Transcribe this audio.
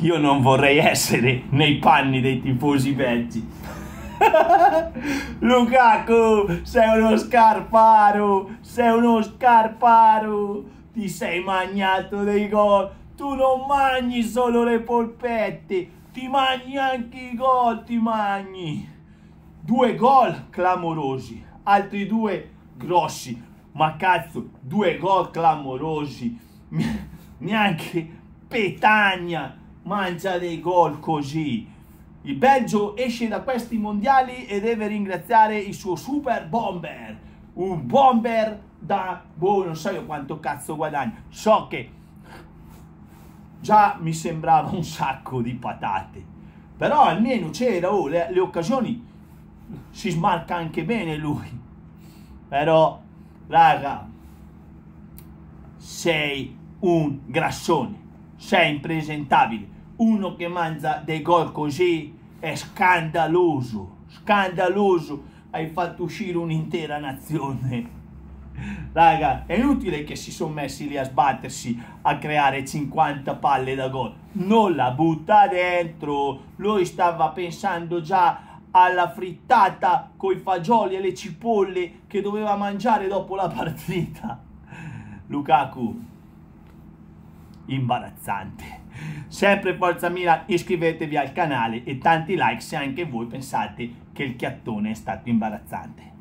Io non vorrei essere nei panni dei tifosi belgi. Lukaku, sei uno scarparo, sei uno scarparo. Ti sei mangiato dei gol. Tu non mangi solo le polpette, ti mangi anche i gol, ti mangi. 2 gol clamorosi, altri 2 grossi. Ma cazzo, 2 gol clamorosi. Neanche Petagna mangia dei gol così. Il Belgio esce da questi mondiali e deve ringraziare il suo super bomber. Un bomber da... boh, non so io quanto cazzo guadagna. So che già mi sembrava un sacco di patate, però almeno c'era, oh, le occasioni, si smarca anche bene lui. Però raga, sei un grassone, sei impresentabile. Uno che mangia dei gol così è scandaloso, scandaloso. Hai fatto uscire un'intera nazione. Raga, è inutile che si sono messi lì a sbattersi a creare 50 palle da gol. Non la butta dentro. Lui stava pensando già alla frittata coi fagioli e le cipolle che doveva mangiare dopo la partita. Lukaku, imbarazzante. Sempre Forza Milan, iscrivetevi al canale e tanti like se anche voi pensate che il chiattone è stato imbarazzante.